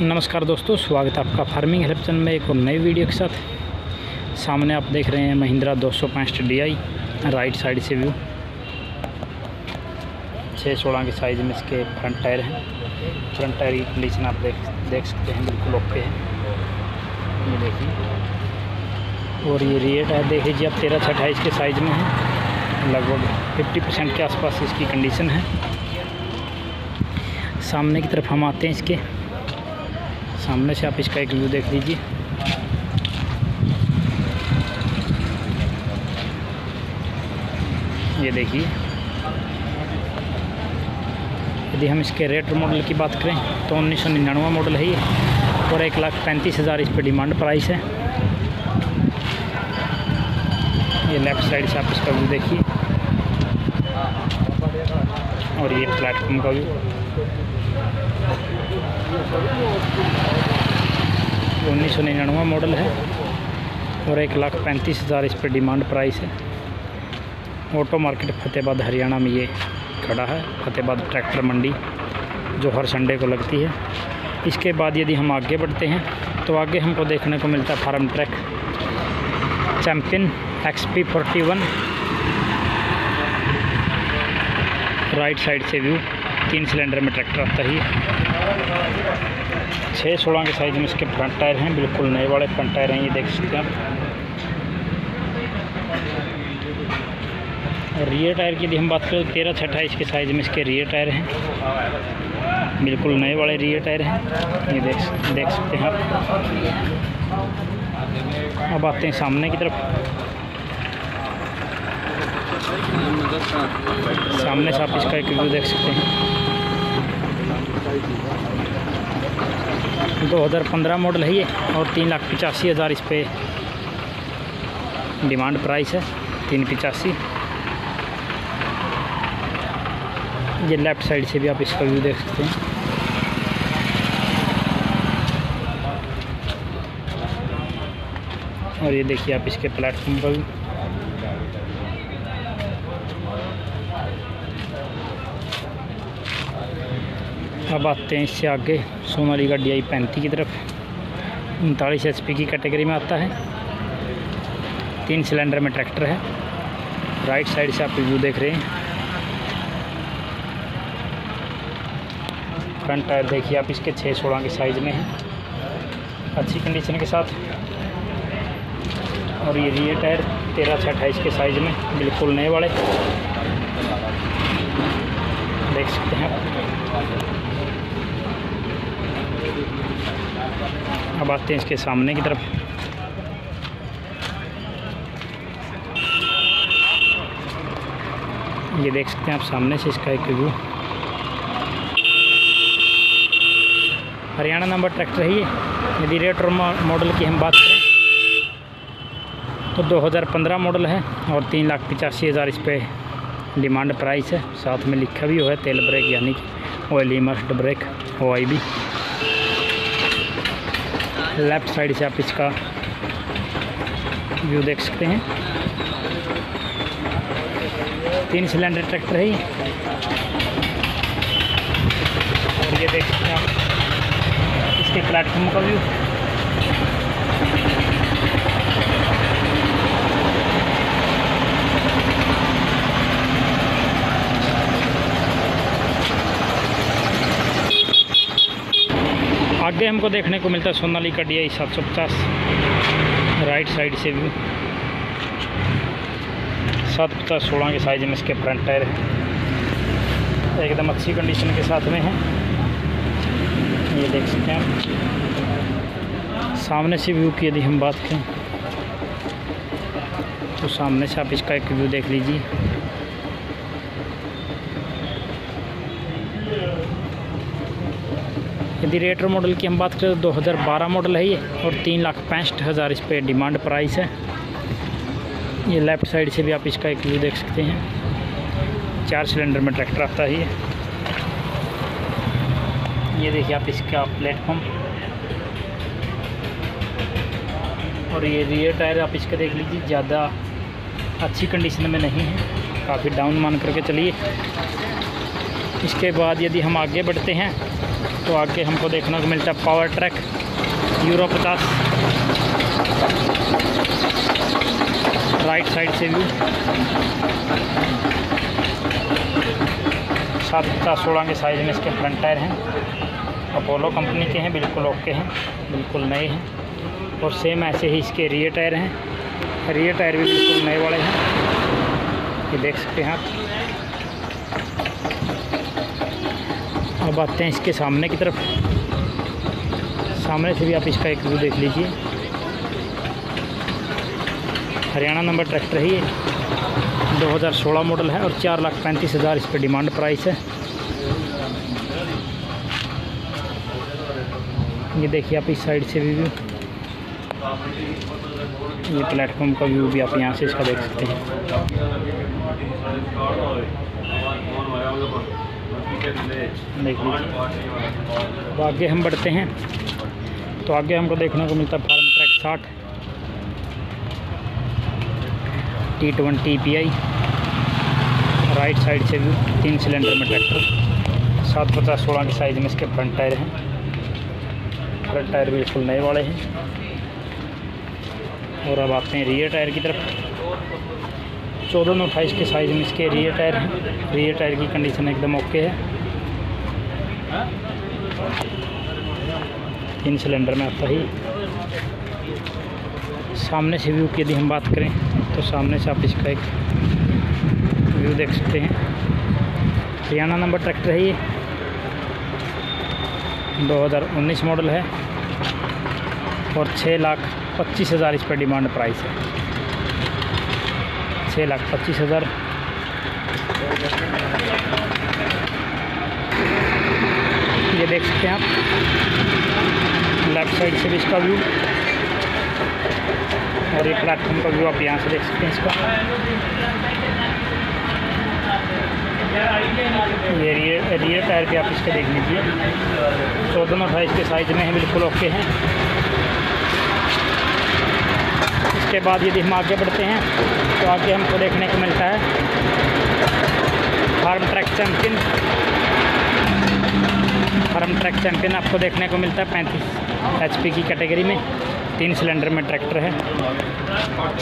नमस्कार दोस्तों, स्वागत है आपका फार्मिंग हेल्प चैनल में एक और नई वीडियो के साथ। सामने आप देख रहे हैं महिंद्रा 265 DI, राइट साइड से व्यू 6/16 के साइज़ में इसके फ्रंट टायर हैं। फ्रंट टायर की कंडीशन आप देख सकते हैं, बिल्कुल ओके है, ये देखिए। और ये रियर टायर देख लीजिए आप 13/28 के साइज़ में है, लगभग 50% के आसपास इसकी कंडीशन है। सामने की तरफ हम आते हैं, इसके सामने से आप इसका एक व्यू देख लीजिए। ये देखिए, यदि हम इसके रेट मॉडल की बात करें तो 1999 मॉडल है ये, और 1,35,000 इस पर डिमांड प्राइस है। ये लेफ़्ट साइड से आप इसका व्यू देखिए, और ये प्लेटफॉर्म का व्यू 1999 मॉडल है, और 1,35,000 इस पर डिमांड प्राइस है। ऑटो मार्केट फतेहाबाद हरियाणा में ये खड़ा है, फतेहाबाद ट्रैक्टर मंडी, जो हर संडे को लगती है। इसके बाद यदि हम आगे बढ़ते हैं तो आगे हमको देखने को मिलता है FarmTrack Champion XP 41, right side से व्यू। 3 सिलेंडर में ट्रैक्टर आता है, 6/16 के साइज़ में इसके फ्रंट टायर हैं, बिल्कुल नए वाले फ्रंट टायर हैं, ये देख सकते हैं आप। रियर टायर की यदि हम बात करें तो 13/28 के साइज़ में इसके रियर टायर हैं, बिल्कुल नए वाले रियर टायर हैं, ये देख सकते हैं आप। अब आते हैं सामने की तरफ, सामने से आप इसका एक व्यू देख सकते हैं। 2015 मॉडल है ये, और 3,85,000 इस पे डिमांड प्राइस है, 3,85,000। ये लेफ़्ट साइड से भी आप इसका व्यू देख सकते हैं, और ये देखिए आप इसके प्लेटफॉर्म पर भी। अब आते हैं इससे आगे सोनालिका DI 35 की तरफ, 39 HP की कैटेगरी में आता है, 3 सिलेंडर में ट्रैक्टर है। राइट साइड से आप व्यू देख रहे हैं। फ्रंट टायर देखिए आप इसके 6/16 के साइज़ में है, अच्छी कंडीशन के साथ। और ये रियर टायर 13/28 के साइज़ में, बिल्कुल नए वाले, देख सकते हैं। अब आते हैं इसके सामने की तरफ, ये देख सकते हैं आप सामने से इसका एक व्यू। हरियाणा नंबर ट्रैक्टर है ये। यदि रेट्रो मॉडल की हम बात करें तो 2015 मॉडल है, और 3,85,000 इस पे डिमांड प्राइस है। साथ में लिखा भी हुआ है तेल ब्रेक, यानी कि oil immersed brake, OIB। Left side से आप इसका व्यू देख सकते हैं। 3 सिलेंडर ट्रैक्टर है, और ये देख सकते हैं आप इसके प्लेटफॉर्म का व्यू। आगे हमको देखने को मिलता है सोनालिका DI 750, राइट साइड से व्यू। 7/16 के साइज़ में इसके फ्रंट टायर है, एकदम अच्छी कंडीशन के साथ में है, ये देख सकते हैं। सामने से व्यू की यदि हम बात करें तो सामने से आप इसका एक व्यू देख लीजिए। यदि रेट्रो मॉडल की हम बात करें तो 2012 मॉडल है ये, और 3,65,000 इस पे डिमांड प्राइस है। ये लेफ़्ट साइड से भी आप इसका एक व्यू देख सकते हैं। 4 सिलेंडर में ट्रैक्टर आता है ये देखिए आप इसका प्लेटफॉर्म। और ये रियर टायर आप इसका देख लीजिए, ज़्यादा अच्छी कंडीशन में नहीं है, काफ़ी डाउन मान करके चलिए। इसके बाद यदि हम आगे बढ़ते हैं तो आगे हमको देखने को मिलता है पावरट्रैक यूरो 50। राइट साइड से भी 7/16 के साइज़ में इसके फ्रंट टायर हैं, अपोलो कंपनी के हैं, बिल्कुल ओके हैं, बिल्कुल नए हैं। और सेम ऐसे ही इसके रियर टायर हैं, रियर टायर भी बिल्कुल नए वाले हैं, ये देख सकते हैं आप। अब आते हैं इसके सामने की तरफ, सामने से भी आप इसका एक व्यू देख लीजिए। हरियाणा नंबर ट्रैक्टर ही 2016 मॉडल है और 4,35,000 इस पर डिमांड प्राइस है। ये देखिए आप इस साइड से भी व्यू, ये प्लेटफॉर्म का व्यू भी आप यहाँ से इसका देख सकते हैं। तो आगे हम बढ़ते हैं तो आगे हमको देखने को मिलता है Farmtrac 60 T20 PI। Right side से भी 3 सिलेंडर में ट्रैक्टर, 7/16 के साइज़ में इसके फ्रंट टायर हैं, फ्रंट टायर बिल्कुल नए वाले हैं। और अब आते हैं रियर टायर की तरफ। 14/28 के साइज़ में इसके रियर टायर हैं, रियर टायर की कंडीशन एकदम ओके है, 3 सिलेंडर में आता ही। सामने से व्यू की यदि हम बात करें तो सामने से आप इसका एक व्यू देख सकते हैं। हरियाणा नंबर ट्रैक्टर है, ये 2019 मॉडल है और 6,25,000 इस पर डिमांड प्राइस है, 6,25,000। ये देख सकते हैं आप लेफ्ट साइड से भी इसका व्यू, और ये प्लेटफॉर्म का व्यू आप यहाँ से देख सकते हैं इसका। ये रियर टायर भी आप इसके देख लीजिए, 14/28 के साइज़ में है, बिल्कुल ओके हैं। इसके बाद यदि हम आगे बढ़ते हैं तो आगे हमको देखने को मिलता है फार्मट्रैक चैम्पियन। फार्मट्रैक चैम्पियन आपको देखने को मिलता है 35 HP की कैटेगरी में, 3 सिलेंडर में ट्रैक्टर है,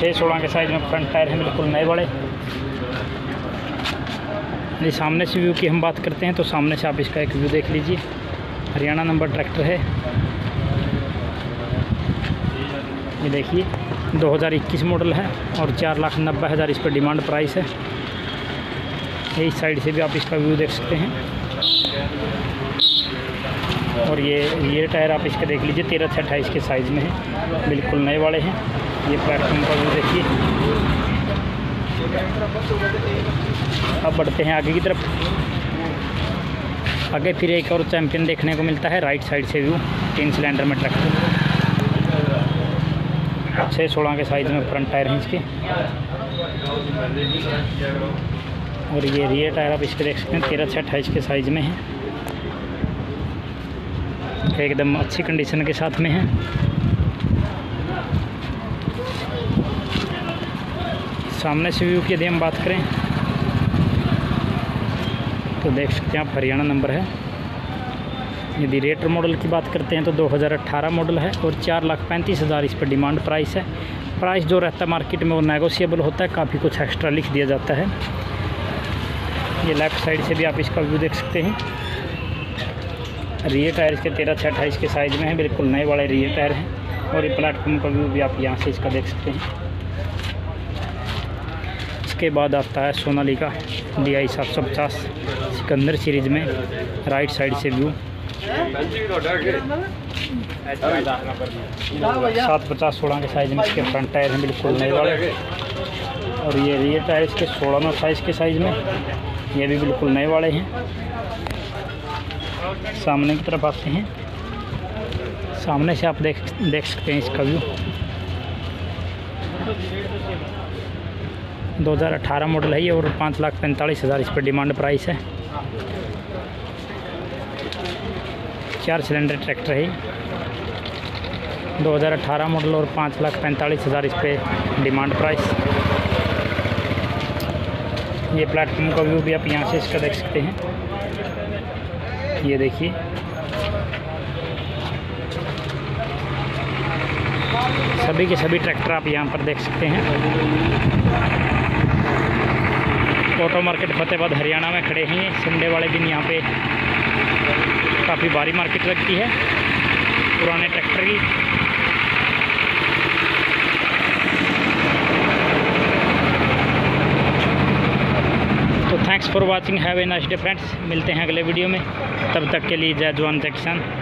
6/16 के साइज़ में फ्रंट टायर हैं, बिल्कुल नए बड़े। यदि सामने से व्यू की हम बात करते हैं तो सामने से आप इसका एक व्यू देख लीजिए। हरियाणा नंबर ट्रैक्टर है, ये देखिए 2021 मॉडल है और 4,90,000 इस पर डिमांड प्राइस है। ये इस साइड से भी आप इसका व्यू देख सकते हैं। और ये टायर आप इसके देख लीजिए, 13/28 के साइज़ में है, बिल्कुल नए वाले हैं। ये प्लेटफॉर्म का व्यू देखिए। अब बढ़ते हैं आगे की तरफ, आगे फिर एक और चैम्पियन देखने को मिलता है। राइट साइड से व्यू, 3 सिलेंडर में ट्रैक्टर, 6/16 के साइज़ में फ्रंट टायर हैं इसके। और ये रियर टायर आप इसके देख सकते हैं, 13/28 के साइज़ में है, एकदम अच्छी कंडीशन के साथ में है। सामने से व्यू की यदि हम बात करें तो देख सकते हैं आप हरियाणा नंबर है। यदि रेटर मॉडल की बात करते हैं तो 2018 मॉडल है और 4,35,000 इस पर डिमांड प्राइस है। प्राइस जो रहता है मार्केट में वो नेगोशिएबल होता है, काफ़ी कुछ एक्स्ट्रा लिख दिया जाता है। ये लेफ़्ट साइड से भी आप इसका व्यू देख सकते हैं। रियर टायर इसके 13/28 के साइज़ में है, बिल्कुल नए वाले रियर टायर हैं। और ये प्लेटफॉर्म का व्यू भी आप यहाँ से इसका देख सकते हैं। इसके बाद आता है सोनालिका DI 750 सिकंदर सीरीज़ में। राइट साइड से व्यू, 7/16 के साइज़ में इसके फ्रंट टायर हैं, बिल्कुल नए वाले। और ये रियर टायर इसके 16/28 के साइज़ में, ये भी बिल्कुल नए वाले हैं। सामने की तरफ आते हैं, सामने से आप देख सकते हैं इसका व्यू। 2018 मॉडल है ये और 5,45,000 इस पर डिमांड प्राइस है। 4 सिलेंडर ट्रैक्टर है, 2018 मॉडल और 5,45,000 इस पर डिमांड प्राइस। ये प्लेटफॉर्म का व्यू भी आप यहाँ से इसका देख सकते हैं। ये देखिए सभी के सभी ट्रैक्टर आप यहाँ पर देख सकते हैं। ऑटो मार्केट फतेहाबाद हरियाणा में खड़े हैं। संडे वाले दिन यहाँ पे काफ़ी भारी मार्केट लगती है। पुराने ट्रैक्टर की तो thanks for watching, have a nice day friends. मिलते हैं अगले वीडियो में, तब तक के लिए जय जवान जय किसान।